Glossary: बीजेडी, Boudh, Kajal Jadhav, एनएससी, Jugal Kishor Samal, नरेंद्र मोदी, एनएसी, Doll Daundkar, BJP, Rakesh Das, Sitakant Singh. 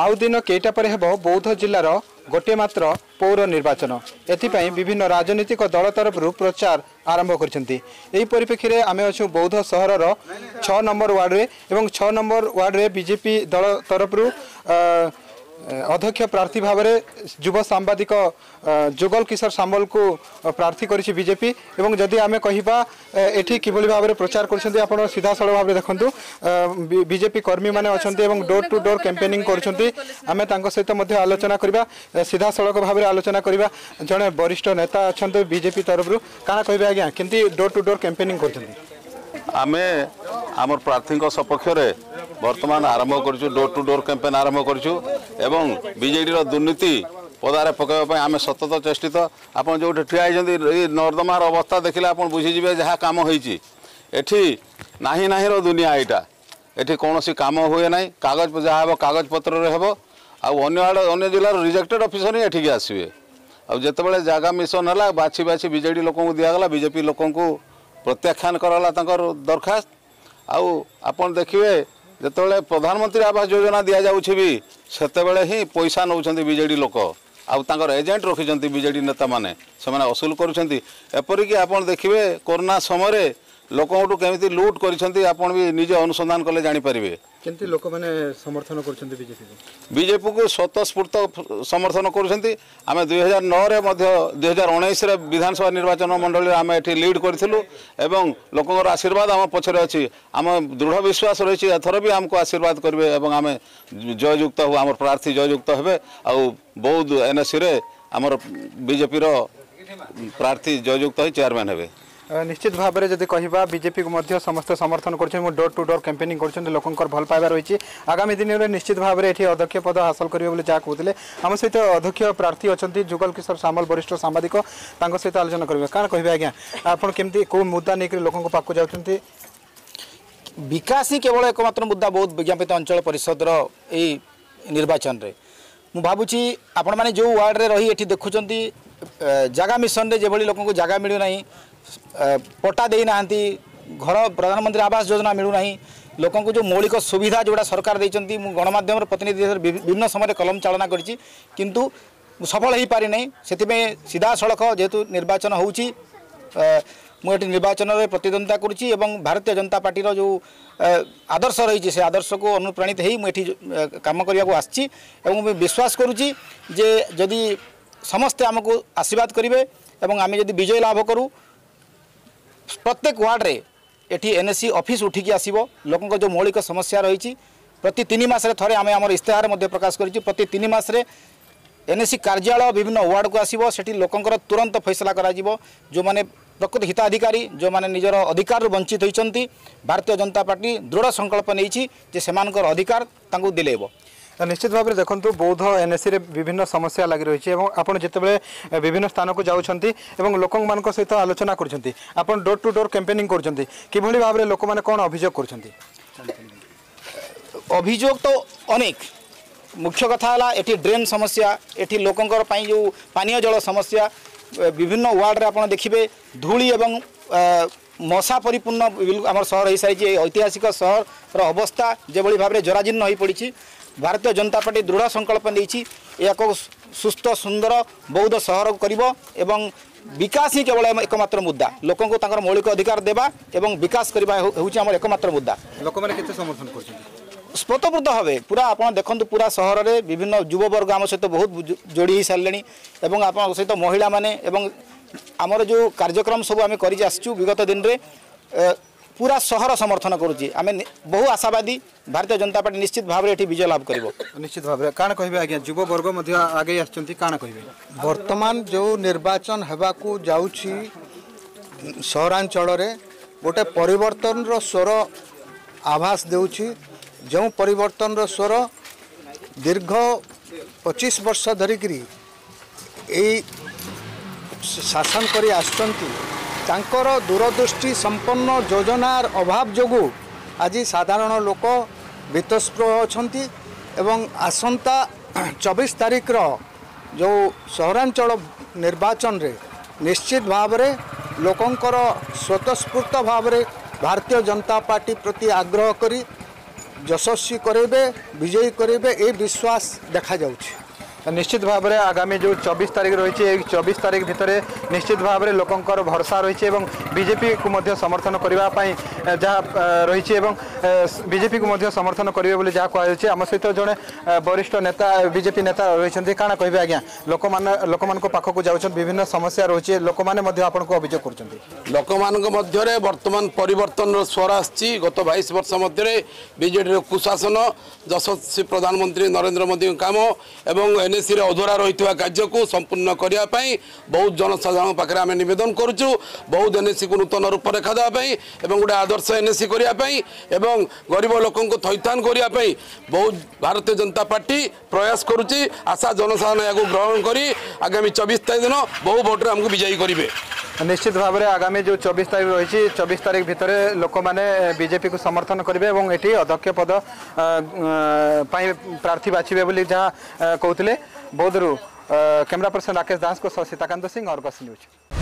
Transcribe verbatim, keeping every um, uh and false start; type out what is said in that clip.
आउ दिन केटा पर हेब बौद्ध जिलार गोटे मात्र पौर निर्वाचन एथिपाई विभिन्न राजनीतिक दल तरफ प्रचार आरंभ करपरेक्षी आम अच्छू बौद्ध सहरर छः नंबर वार्डे एवं छः नंबर वार्डे बीजेपी दल तरफ अध्यक्ष प्रार्थी भाव में युवा सांबादिक जुगल किशोर सामल को प्रार्थी करिछि बीजेपी। एवं जदि आम कहवा एठी किभली भाव में प्रचार करछन्ती आपण सीधा सड़क भाव में देखंतु बीजेपी कर्मी माने अछन्ती एवं डोर टू डोर कैंपेनिंग करछन्ती। आमे तांको सहित मध्ये आलोचना करबा, सीधा सड़क भाव में आलोचना करबा। जने वरिष्ठ नेता अछन्ती बीजेपी तरफरु काना कहबे आज्ञा किंती डोर टू डोर कैंपेनिंग करछन्ती। आमे आमर प्रार्थी सपक्ष वर्तमान आरंभ करछु, डोर टू डोर कैंपेन आरंभ करछु एवं बीजेडी रो दुर्नीति पदार पकड़ापी आम सतत चेषित। आप जो ठिया नर्दमार अवस्था देखिले आप बुझीजे जहाँ कम होती नाही नाही रो दुनिया यहाँ ये कौन कम हुए ना, कागज जहाँ हे कागज पत्र हे आड़े अगर जिलार रिजेक्टेड अफिसर ही एठिक आसवे। आ जितेबाला जगह मिशन है बाछी बाछी बीजेडी लोक दिगला, बीजेपी लोक प्रत्याख्यान कराला दरखास्त। आपन देखिए जिते प्रधानमंत्री आवास योजना दि जाऊँगी भी सेतबे ही पैसा नौकरी बीजेडी लोक आर एजेंट रखिंट बीजेडी नेता मैंने से असुल करपरिक। आप देखिए कोरोना समय लोकों केमी लुट कर आपण भी निजे अनुसंधान कले जापरेंगे केमती लोक मैंने समर्थन करजेपी बीजेपी को स्वतस्फूर्त समर्थन करुँच। आम दुई हजार नौरे दुई हजार उन्नीस विधानसभा निर्वाचन मंडल में आम ये लीड करूँ एवं लोकर आशीर्वाद आम पचर अच्छी। आम दृढ़ विश्वास रही एथर भी आमको आशीर्वाद करेंगे और आम जययुक्त हो, आम प्रार्थी जययुक्त हे। आउध एनएससी रे आमर बीजेपी प्रार्थी जययुक्त हो चेयरमैन हे। निश्चित भाव में जब कह बीजेपी को समस्त समर्थन कर डोर टू डोर कैंपेनिंग कर लोकर भल पाइबा रही। आगामी दिन में निश्चित भाव में ये अध्यक्ष पद हासिल करेंगे जहाँ कहते। आम सहित अध्यक्ष प्रार्थी अच्छा जुगल किशोर सामल वरिष्ठ सांबादिक सहित आलोचना करेंगे। क्या कहे आज्ञा आपड़ी कौ मुद्दा नहीं लोकों पाक जाती? विकास ही केवल एकमात्र मुद्दा बहुत विज्ञापित अंचल परिषदर यही निर्वाचन में मुझे भावी आपण मैंने जो वार्ड में रही ये देखुं जगह मिशन में जो लोक जगह मिलूना, पट्टा देना, घर प्रधानमंत्री आवास योजना मिलूना, लोक जो मौलिक सुविधा जोड़ा सरकार देती। गणमाध्यम प्रतिनिधि विभिन्न समय कलम चालना करी किंतु सफल हो पारि नहीं। से सीधा सड़क जेहेतु निर्वाचन होची मुझे निर्वाचन में प्रतिद्वंदिता करुँची। भारतीय जनता पार्टी जो आदर्श रही से आदर्श को अनुप्राणित हो मुझे काम करने आसी। विश्वास करुँची जे जदि समस्ते आमको आशीर्वाद करेंगे और आम जब विजय लाभ करूँ प्रत्येक वार्ड रे एठी एनएससी ऑफिस उठिकी आसीबो। लोकन जो मौलिक समस्या रही प्रति तीन मास रे थरे आमे हमर इस्तेहार मध्ये प्रकाश करिछि, प्रति तीन मास रे एनएससी कार्यालय विभिन्न वार्ड को आसीबो। सेठी लोकनकर तुरंत फैसला करा जिवो। जो माने प्रकृत हिताधिकारी जो माने निजर अधिकार वंचित होइछन्ती भारतीय जनता पार्टी दृढ़ संकल्प नैछि जे सेमानकर अधिकार तांगु दिलेबो। निश्चित भाव में देखो बौद्ध एनएससी रे विभिन्न समस्या लगी रही है। आपड़ जितेबाला विभिन्न स्थान को जाऊँगी लोक मान सहित आलोचना कर डोर टू डोर कैंपेनिंग कर भाव में लोक मैंने कौन अभियोग कर अभियोग तो अनेक। मुख्य कथा ये ड्रेन समस्या, ये लोकंर जो पानी जल समस्या, विभिन्न वार्ड में आप देखिए धूली एवं मशा परिपूर्ण आम सहर हो सारी ऐतिहासिक सहर अवस्था जो भाव में जराजीर्ण हो पड़ी। भारतीय जनता पार्टी दृढ़ संकल्प नहीं सुस्थ सुंदर बौद्ध सहर एवं विकास ही केवल एकमात्र मुद्दा। लोक को मौलिक अधिकार देवा एवं विकास करवा हूँ एकमात्र मुद्दा। लोक मैंने समर्थन कर स्वतःस्फूर्त हे पूरा। आप देखते पूरा सहर में विभिन्न युववर्ग आम सहित बहुत जोड़ी हो सारे और आप सहित महिला मैंने आमर जो कार्यक्रम सब आम कर विगत दिन में पूरा सहर समर्थन करुँची। आम बहु आशावादी भारतीय जनता पार्टी निश्चित भाव में ये विजय लाभ कर। निश्चित भाव में क्या कहे आज्ञा युववर्ग आगे आना कहे वर्तमान जो निर्वाचन होगाकू जाऊँगी सहरांचल गोटे परिवर्तन रो स्वर आभास देउछि। जो परिवर्तन रो स्वर दीर्घ पच्चीस वर्ष धरिक शासन कर तांकर दूरदृष्टि संपन्न योजनार अभाव जोगु आज साधारण लोक बीतस्पृह अछंती। एवं आसंता चौबीस तारीख रो जो सहरांचल निर्वाचन रे निश्चित भाव रे लोकंकर स्वतस्फूर्त भाव रे भारतीय जनता पार्टी प्रति आग्रह करी यशस्वी करेबे विजयी करेबे ये विश्वास देखा जाउछि। निश्चित भाव में आगामी जो चौबीस तारीख रही है चौबीस तारीख भितर निश्चित भाव में लोकंर भरसा रही बीजेपी को समर्थन करने जहाँ रही बीजेपी को समर्थन करेंगे जहाँ कहुच्छे। आम सहित जड़े वरिष्ठ नेता बीजेपी नेता रही काण कहे आज्ञा लोक लोक पाखक जाऊँ विभिन्न समस्या रही है लोक मैंने आपन को अभियोग कर लोक मध्य बर्तमान परिवर्तन स्वर आसी गत बाईस वर्ष मध्य बीजेडी कुशासन यशस्वी प्रधानमंत्री नरेंद्र मोदी काम एवं एनएसी अधूरा रही कार्य को संपूर्ण करने बहुत जनसाधारण पाखे आम नवेदन करुचु बहुत एनएसी को नूतन रूपरेखा देवाई गोटे आदर्श एनएसी करने गरीब लोक थैथान करने बहुत भारतीय जनता पार्टी प्रयास करुच्ची। आशा जनसाधारण या ग्रहण कर आगामी चौबीस तारीख दिन बहु भोटे आमको विजयी करेंगे। निश्चित भाव में आगामी जो चौबीस तारीख रही चौबीस तारीख भितर लोक मैंने बीजेपी को समर्थन करेंगे और ये अध्यक्ष पद प्रार्थी बाछे जहाँ कहते बौद्धरू कैमरा पर्सन राकेश दास को सीताकांत सिंह और बस न्यूज।